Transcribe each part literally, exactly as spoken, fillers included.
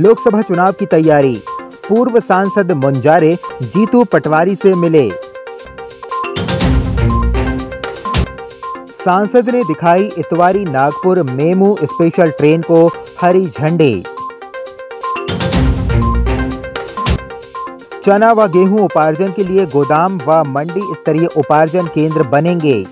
लोकसभा चुनाव की तैयारी। पूर्व सांसद मुंजारे जीतू पटवारी से मिले। सांसद ने दिखाई Itwari Nagpur MEMU special train को हरी झंडी। चना व गेहूं उपार्जन के लिए गोदाम व मंडी स्तरीय उपार्जन केंद्र बनेंगे।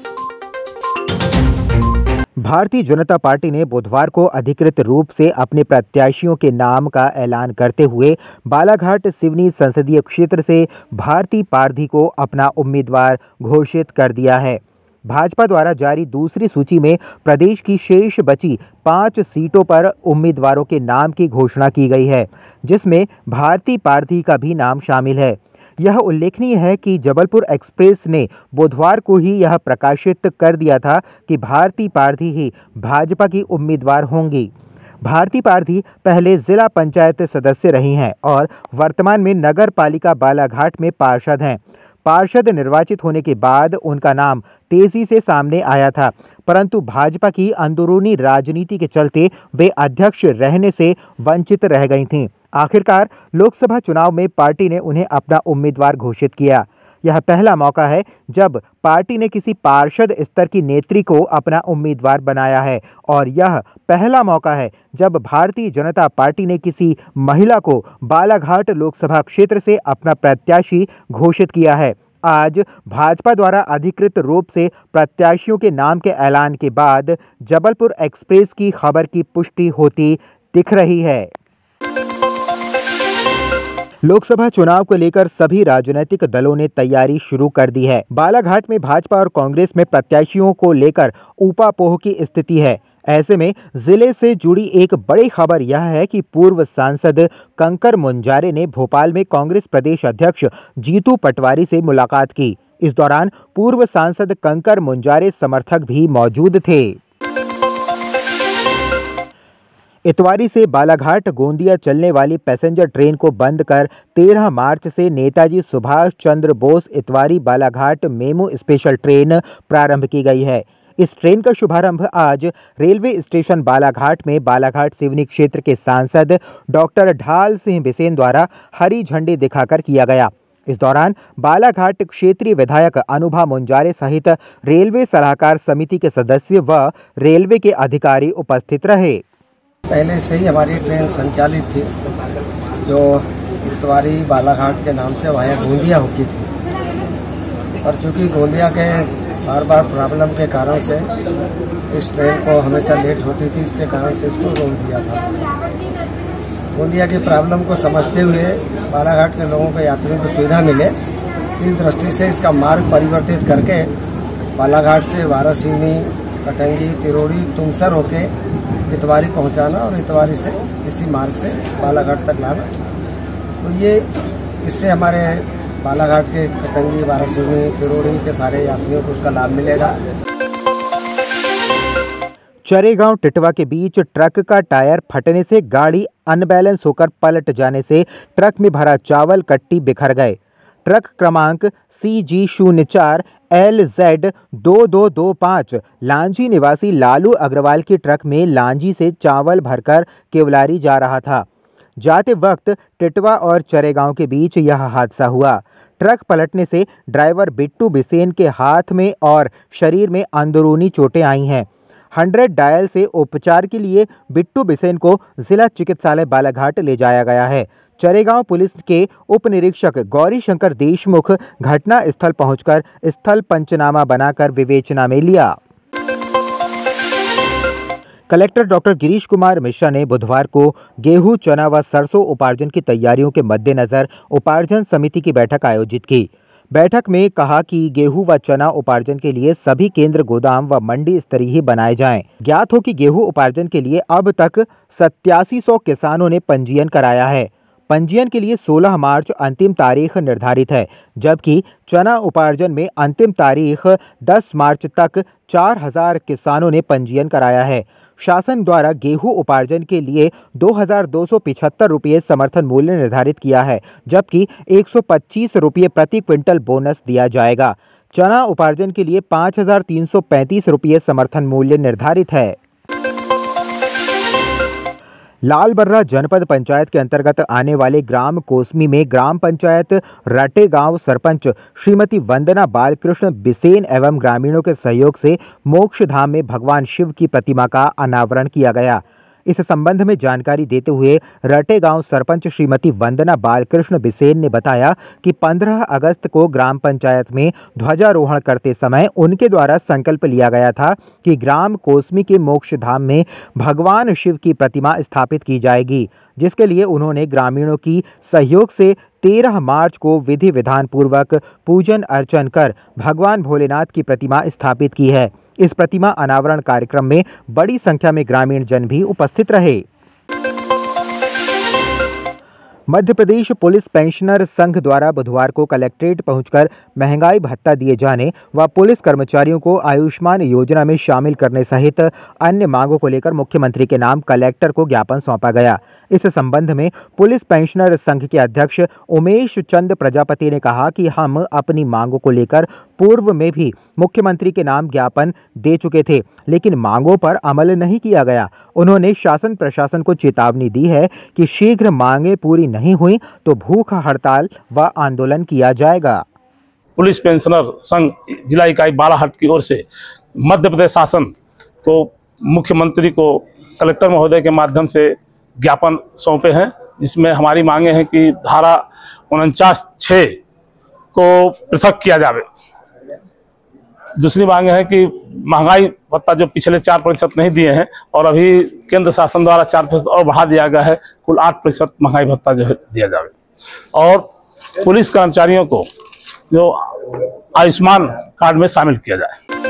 भारतीय जनता पार्टी ने बुधवार को अधिकृत रूप से अपने प्रत्याशियों के नाम का ऐलान करते हुए बालाघाट सिवनी संसदीय क्षेत्र से भारती पारधी को अपना उम्मीदवार घोषित कर दिया है। भाजपा द्वारा जारी दूसरी सूची में प्रदेश की शेष बची पाँच सीटों पर उम्मीदवारों के नाम की घोषणा की गई है, जिसमें भारती पारधी का भी नाम शामिल है। यह उल्लेखनीय है कि जबलपुर एक्सप्रेस ने बुधवार को ही यह प्रकाशित कर दिया था कि भारती पारधी ही भाजपा की उम्मीदवार होंगी। भारती पारधी पहले जिला पंचायत सदस्य रही हैं और वर्तमान में नगर पालिका बालाघाट में पार्षद हैं। पार्षद निर्वाचित होने के बाद उनका नाम तेजी से सामने आया था, परंतु भाजपा की अंदरूनी राजनीति के चलते वे अध्यक्ष रहने से वंचित रह गई थीं। आखिरकार लोकसभा चुनाव में पार्टी ने उन्हें अपना उम्मीदवार घोषित किया। यह पहला मौका है जब पार्टी ने किसी पार्षद स्तर की नेत्री को अपना उम्मीदवार बनाया है और यह पहला मौका है जब भारतीय जनता पार्टी ने किसी महिला को बालाघाट लोकसभा क्षेत्र से अपना प्रत्याशी घोषित किया है। आज भाजपा द्वारा अधिकृत रूप से प्रत्याशियों के नाम के ऐलान के बाद जबलपुर एक्सप्रेस की खबर की पुष्टि होती दिख रही है। लोकसभा चुनाव को लेकर सभी राजनीतिक दलों ने तैयारी शुरू कर दी है। बालाघाट में भाजपा और कांग्रेस में प्रत्याशियों को लेकर ऊपापोह की स्थिति है। ऐसे में जिले से जुड़ी एक बड़ी खबर यह है कि पूर्व सांसद कंकर मुंजारे ने भोपाल में कांग्रेस प्रदेश अध्यक्ष जीतू पटवारी से मुलाकात की। इस दौरान पूर्व सांसद कंकर मुंजारे समर्थक भी मौजूद थे। इतवारी से बालाघाट गोंदिया चलने वाली पैसेंजर ट्रेन को बंद कर तेरह मार्च से Netaji Subhash Chandra Bose Itwari Balaghat MEMU special train प्रारंभ की गई है। इस ट्रेन का शुभारंभ आज रेलवे स्टेशन बालाघाट में बालाघाट सिवनी क्षेत्र के सांसद डॉ. ढालसिंह बिसेन द्वारा हरी झंडी दिखाकर किया गया। इस दौरान बालाघाट क्षेत्रीय विधायक अनुभा मुंजारे सहित रेलवे सलाहकार समिति के सदस्य व रेलवे के अधिकारी उपस्थित रहे। पहले से ही हमारी ट्रेन संचालित थी जो इतवारी बालाघाट के नाम से वाया गोंदिया होती थी, पर चूँकि गोंदिया के बार बार प्रॉब्लम के कारण से इस ट्रेन को हमेशा लेट होती थी, इसके कारण से इसको रोक दिया था। गोंदिया की प्रॉब्लम को समझते हुए बालाघाट के लोगों के यात्रियों को सुविधा मिले, इस दृष्टि से इसका मार्ग परिवर्तित करके बालाघाट से वारासिवनी कटंगी तिरोड़ी तुमसर होके इतवारी पहुंचाना और इतवारी से इसी मार्ग से बालाघाट तक लाना। तो ये इससे हमारे बालाघाट के कटंगी वारासिवनी तिरोड़ी के सारे यात्रियों को उसका लाभ मिलेगा। चरेगाव टिटवा के बीच ट्रक का टायर फटने से गाड़ी अनबैलेंस होकर पलट जाने से ट्रक में भरा चावल कट्टी बिखर गए। ट्रक क्रमांक सी जी शून्य चार एल जेड दो दो दो पाँच लांजी निवासी लालू अग्रवाल के ट्रक में लांजी से चावल भरकर केवलारी जा रहा था। जाते वक्त टिटवा और चरेगांव के बीच यह हादसा हुआ। ट्रक पलटने से ड्राइवर बिट्टू बिसेन के हाथ में और शरीर में अंदरूनी चोटें आई हैं। हंड्रेड डायल से उपचार के लिए बिट्टू बिसेन को जिला चिकित्सालय बालाघाट ले जाया गया है। चरेगांव पुलिस के उपनिरीक्षक गौरी शंकर देशमुख घटना स्थल पहुंचकर स्थल पंचनामा बनाकर विवेचना में लिया। कलेक्टर डॉ. गिरीश कुमार मिश्रा ने बुधवार को गेहूं चना व सरसों उपार्जन की तैयारियों के मद्देनजर उपार्जन समिति की बैठक आयोजित की। बैठक में कहा कि गेहूं व चना उपार्जन के लिए सभी केंद्र गोदाम व मंडी स्तरीय बनाए जाएं। ज्ञात हो कि गेहूं उपार्जन के लिए अब तक सत्तासी सौ किसानों ने पंजीयन कराया है। पंजीयन के लिए सोलह मार्च अंतिम तारीख निर्धारित है, जबकि चना उपार्जन में अंतिम तारीख दस मार्च तक चार हज़ार किसानों ने पंजीयन कराया है। शासन द्वारा गेहूं उपार्जन के लिए दो हज़ार दो सौ पिछहत्तर रुपये समर्थन मूल्य निर्धारित किया है, जबकि एक सौ पच्चीस रुपये प्रति क्विंटल बोनस दिया जाएगा। चना उपार्जन के लिए पाँच हज़ार तीन सौ पैंतीस रुपये समर्थन मूल्य निर्धारित है। लालबर्रा जनपद पंचायत के अंतर्गत आने वाले ग्राम कोसमी में ग्राम पंचायत रटे गांव सरपंच श्रीमती वंदना बालकृष्ण बिसेन एवं ग्रामीणों के सहयोग से मोक्षधाम में भगवान शिव की प्रतिमा का अनावरण किया गया। इस संबंध में जानकारी देते हुए रटे गांव सरपंच श्रीमती वंदना बालकृष्ण बिसेन ने बताया कि पंद्रह अगस्त को ग्राम पंचायत में ध्वजारोहण करते समय उनके द्वारा संकल्प लिया गया था कि ग्राम कोसमी के मोक्षधाम में भगवान शिव की प्रतिमा स्थापित की जाएगी, जिसके लिए उन्होंने ग्रामीणों की सहयोग से तेरह मार्च को विधि विधान पूर्वक पूजन अर्चन कर भगवान भोलेनाथ की प्रतिमा स्थापित की है। इस प्रतिमा अनावरण कार्यक्रम में बड़ी संख्या में ग्रामीण जन भी उपस्थित रहे। मध्य प्रदेश पुलिस पेंशनर संघ द्वारा बुधवार को कलेक्ट्रेट पहुंचकर महंगाई भत्ता दिए जाने व पुलिस कर्मचारियों को आयुष्मान योजना में शामिल करने सहित अन्य मांगों को लेकर मुख्यमंत्री के नाम कलेक्टर को ज्ञापन सौंपा गया। इस संबंध में पुलिस पेंशनर संघ के अध्यक्ष उमेश चंद प्रजापति ने कहा कि हम अपनी मांगों को लेकर पूर्व में भी मुख्यमंत्री के नाम ज्ञापन दे चुके थे, लेकिन मांगों पर अमल नहीं किया गया। उन्होंने शासन प्रशासन को चेतावनी दी है कि शीघ्र मांगें पूरी नहीं हुई तो भूख हड़ताल व आंदोलन किया जाएगा। पुलिस पेंशनर संघ जिला इकाई बालाघाट की ओर से मध्य प्रदेश शासन को मुख्यमंत्री को कलेक्टर महोदय के माध्यम से ज्ञापन सौंपे हैं, जिसमें हमारी मांगे हैं कि धारा उनचास छः को पृथक किया जावे। दूसरी मांग है कि महंगाई भत्ता जो पिछले चार प्रतिशत नहीं दिए हैं और अभी केंद्र शासन द्वारा चार प्रतिशत और बढ़ा दिया गया है, कुल आठ प्रतिशत महंगाई भत्ता जो है दिया जाए। और पुलिस कर्मचारियों को जो आयुष्मान कार्ड में शामिल किया जाए।